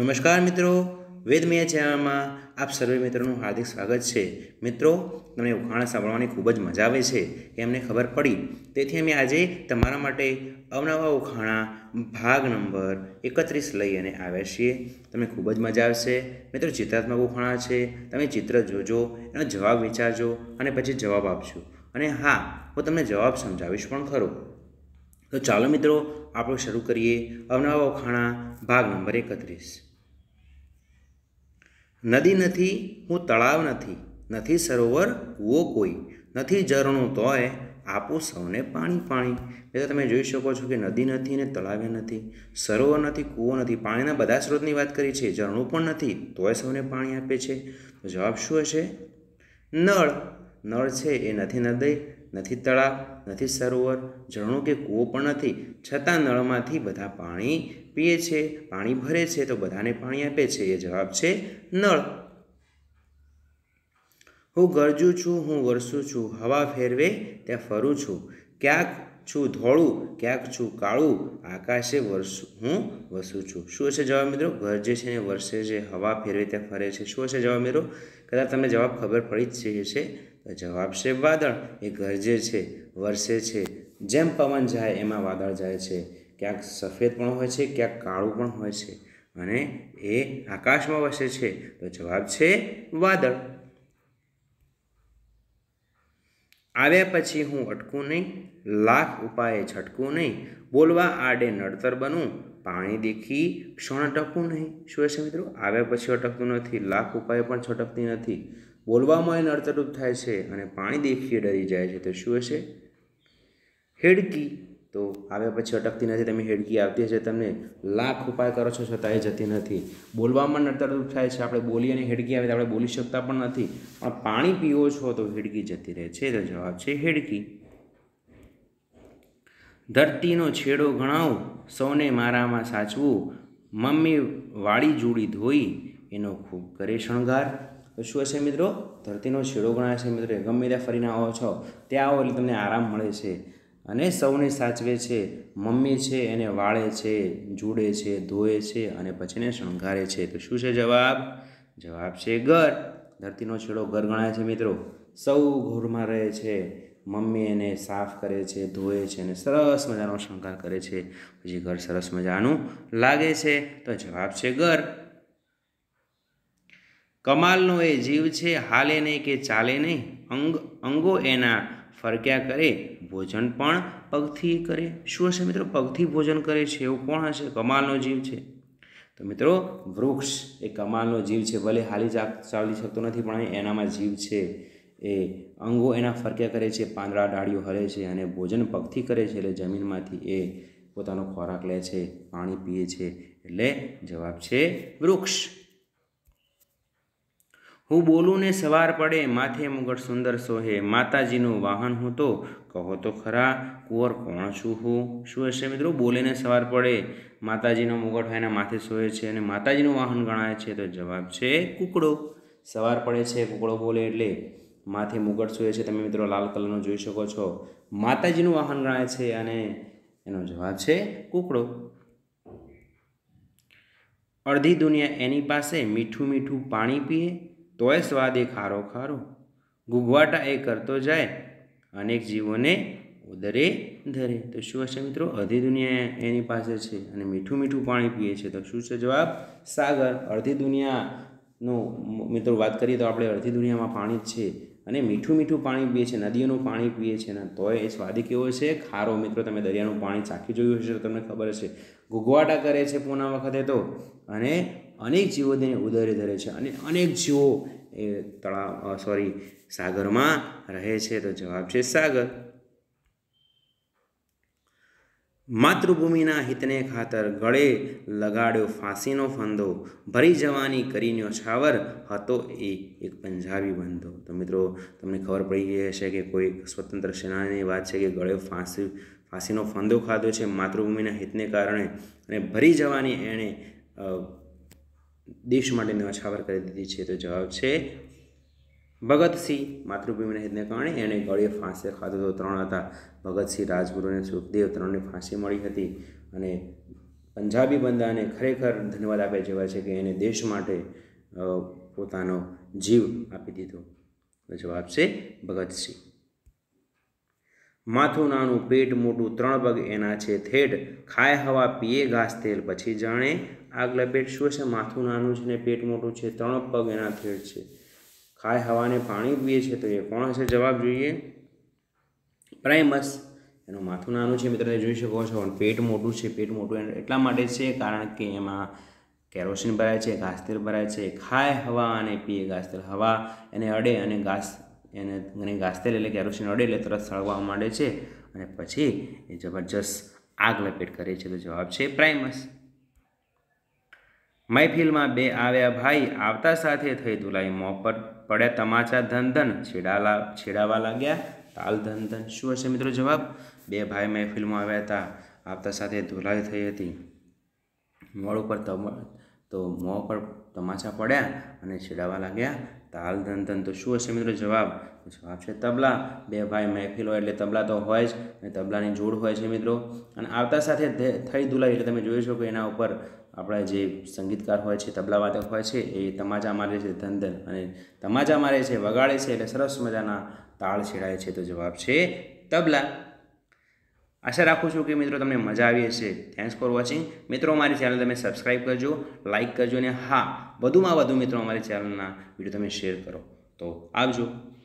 નમસ્કાર મિત્રો, વેદમય ચેનલમાં આપ સર્વે મિત્રોનું હાર્દિક સ્વાગત છે। મિત્રો, તમને ઉખાણા સાંભળવાની ખૂબ જ મજા આવે છે એ અમને ખબર પડી, તેથી અમે આજે તમારા માટે અવનવા ઉખાણા ભાગ નંબર 31 લઈ અને આવ્યા છીએ। તમને ખૂબ જ મજા આવશે મિત્રો। ચિત્રાત્મક ઉખાણા છે, તમે ચિત્ર જોજો, એનો જવાબ વિચારજો અને પછી જવાબ આપજો। અને હા, હું તમને જવાબ સમજાવીશ પણ ખરો। તો ચાલો મિત્રો, આપણે શરૂ કરીએ અવનવા ઉખાણા ભાગ નંબર 31। नदी नहीं हूँ, तलाव नहीं, नहीं सरोवर, वो कोई नहीं, झरणु तोय आपू सौने पानी पानी। तो तमे जोई शको छो कि नदी नहीं ने तलाव्य नहीं, सरोवर नहीं, कूवो नहीं, पाणीना बधा स्रोतनी बात करी छे, झरणु पण नहीं तोय सौने पाणी आपे छे। तो जवाब शुं हशे? नळ। नळ छे ए नहीं नदी, नहीं तलाव, नहीं सरोवर, झरणु के कूवो पण नहीं, छतां नळमांथी बधा पाणी पीए छे, पाणी भरे छे, तो बधाने पाणी आपे छे। ये जवाब छे नळ। हूँ गरजू छूँ, हूँ वरसू छूँ, हवा फेरवे त्या फरू छूं, क्यांक छूँ धोळू, क्यांक छूँ काळू, आकाशे वरसू हूँ वसू छूं। शुं हशे जवाब मित्रों? गरजे छे ने वरसे छे, हवा फेरवे त्या फरे छे। शुं हशे जवाब मित्रों? कदाच तमने जवाब खबर पड़ी ज छे। तो जवाब छे वादळ। ए गरजे छे, वरसे छे, जेम पवन जाए एमां वादळ जाए छे। क्या सफेद पण होय छे, क्या काळू पण होय छे अने ए आकाश में वसे छे। तो जवाब छे वादळ। आव्या पछी हूँ अटकू नहीं, लाख उपाय छटकू नहीं, बोलवा आडे नड़तर बनू, पाणी देखी क्षण अटकू नहीं। शुं हशे मित्रों? आव्या पछी अटकतुं नथी, लाख उपाय पण छटकती नथी, बोलवामां नड़तरूप थाय छे अने पाणी देखीए डरी जाय छे। तो शुं हशे? हेडकी। तो आव्या पछी अटकती नहीं, तमे हेडकी आवती हशे, तमने लाख उपाय करो छो छतांय जती नहीं, बोलवामां नडतरूप थाय छे, आपणे बोलीए अने हेडकी आवे तो आपणे बोली शकता पण नथी, पण पाणी पीवो छो तो हेडकी जती रहे छे। तो जवाब छे हेडकी। धरतीनो छेड़ो गणावुं, सौने मारामां साचवुं, मम्मी वाड़ी जूड़ी धोई, एनो खूब करे शणगार। तो शुं हशे मित्रों? धरतीनो छेड़ो गणाय छे। मित्रों, गमे त्या फरीने आવો छो, त्यां आવો એટલે તમને આરામ મળે છે अने सौने साचवे छे, मम्मी छे एने वाळे छे, जूड़े छे, धोए छे अने पछी ने शणगारे छे। तो शुं छे जवाब? जवाब छे घर। धरतीनो छेड़ो घर गणाय छे मित्रों। सौ घरमां रहे छे, मम्मी एने साफ करे छे, धोए छे अने सरस मजानो शणगार करे छे, पछी घर सरस मजानुं लागे छे। तो जवाब छे घर। कमालनो ए जीव छे, हाले नहीं के चाले नहीं, अंगो एना फरक्या करे, भोजन पण पगथी करे। शुं हशे मित्रों? पगथी भोजन करे छे, एवो कोण हशे? कमालनो जीव छे। तो मित्रों, वृक्ष ए कमालनो जीव छे, भले हाली चाली शकतो नथी पण एनामां जीव छे, ए अंगो एना फरक्या करे छे, પાંદડા ડાળીઓ હલે છે અને ભોજन પગથી કરે છે, એટલે જમીનમાંથી એ પોતાનો ખોરાક લે છે, પાણી પીએ છે, એટલે જવાબ છે વૃક્ષ। हूँ बोलूँ ने सवार पड़े, माथे मुगट सुंदर सोहे, माताजीनु वाहन हूँ तो कहो तो खरा, कुंवर कोण छूं हूँ। शुं हशे मित्रों? बोले ने सवार पड़े, माताजीनो मुगट होय, माथे सोहे छे अने माताजीनु वाहन गणाय छे। तो जवाब छे कुकड़ो। सवार पड़े छे, कुकड़ो बोले एटले माथे मुगट सोहे छे, तमे मित्रों लाल कलरनो जोई शको छो, माताजीनु वाहन गणाय छे अने एनो जवाब छे कुकड़ो। अर्धी दुनिया एनी पासे, मीठू मीठू पाणी पीए, तोय स्वाद ए खारो खारो, गुगवाटा ए करतो जाए, अनेक जीवों ने उदरे धरे। तो शुं हशे मित्रों? अर्धी दुनिया एनी पासे छे अने मीठू मीठू पाणी पीए छे। तो शुं छे जवाब? सागर। अर्धी दुनिया नो मित्रों बात करिए तो आपणे अर्धी दुनिया में पाणी छे अने मीठू मीठू पाणी पीए छे, नदीओनुं पाणी पीए छे, तोय स्वाद केवो छे? खारो। मित्रों, तमे दरियानुं पाणी चाखी जोयुं हशे तो तमने खबर हशे, गुगवाटा करे छे पूना वखते तो, अने अनेक जीवों ने उदरे धरे छे, अनेक जीवों तळाव सॉरी सागर में रहे छे। तो जवाब छे सागर। मातृभूमिना हितने खातर, गळे लगाड्यो फांसीनो फंदो, भरी जवानी करीन्यो छावर, हतो ए एक पंजाबी बंधो। तो मित्रों, तमने खबर पड़ी गई हशे कि कोई स्वतंत्र सेनानीनी वात छे कि गळे फांसीनो फंदो खाधो छे मातृभूमिना हितने कारणे अने भरी जवानी एणे देश माटे न्यौछावर करी दीधी छे। तो जवाब छे भगत सिंह। मातृभूमिना हितने कारणे एणे गळे फांसी खाधो तो 3 हता, भगत सिंह, राजगुरु अने सुखदेव 3 ने फांसी मळी हती अने पंजाबी बंदाने खरेखर धन्यवाद आप्या जेवा छे के एने देश माटे पोतानो जीव आपी दीधो। तो जवाब छे भगत सिंह। माथुं नानुं पेट मोटुं त्रण पग एना छे थेट, खाए हवा पीए घास तेल पछी जाणे। आग लपेट शुं छे? माथुं नानुं छे ने पेट मोटुं छे, त्रण पग एना थेट छे, खाए हवा ने पाणी पीए छे, तो ये कोण छे? जवाब जोईए। प्राइमस। एनुं माथुं नानुं छे मित्रों जोई शको छो, पेट मोटुं छे। पेट मोटुं એટલા માટે છે કારણ કે એમાં કેરોસીન ભરાય છે, ઘાસતેલ ભરાય છે, ખાય હવા અને પીએ ઘાસતેલ। હવા એને અડે અને ઘાસતેલ એટલે કેરોસીન અડે એટલે તરત સળગવા માંડે છે અને પછી એ જબરજસ્ત આગ લપેટ કરે છે। તો જવાબ છે પ્રાઇમસ। મહેફિલમાં બે આવ્યા ભાઈ, આવતા સાથે થઈ ધુલાઈ। મોં પર પડ્યા તમાચા ધન ધન, છેડાવા લાગ્યા તાલ ધન ધન। શું હશે મિત્રો જવાબ? બે ભાઈ મહેફિલમાં આવ્યા હતા, આવતા સાથે ધુલાઈ થઈ હતી, મોં ઉપર તમાચા પડ્યા અને છેડાવા લાગ્યા તાલ ધન ધન। તો શું હશે મિત્રો જવાબ? જવાબ છે તબલા। બે ભાઈ મહેફિલ હોય એટલે તબલા તો હોય જ અને તબલાની જોડ હોય છે મિત્રો। અને આવતા સાથે થઈ ધુલાઈ એટલે તમે જોઈ શકો એના ઉપર આપણા જે સંગીતકાર હોય છે, તબલાવાદક હોય છે, એ તમાચા મારે છે ધન ધન અને તમાચા મારે છે, વગાડે છે એટલે સરસ મજાના તાળ છેડાય છે। તો જવાબ છે તબલા। आशा राखूँ छूँ कि मित्रों तमने मजा आई हशे। थैंक्स फॉर वॉचिंग मित्रों। अमारी चैनल तमे सब्सक्राइब करजो, लाइक करजो ने हाँ वधुमां वधु मित्रों अमारी चैनलना वीडियो तमे शेयर करो। तो आवजो।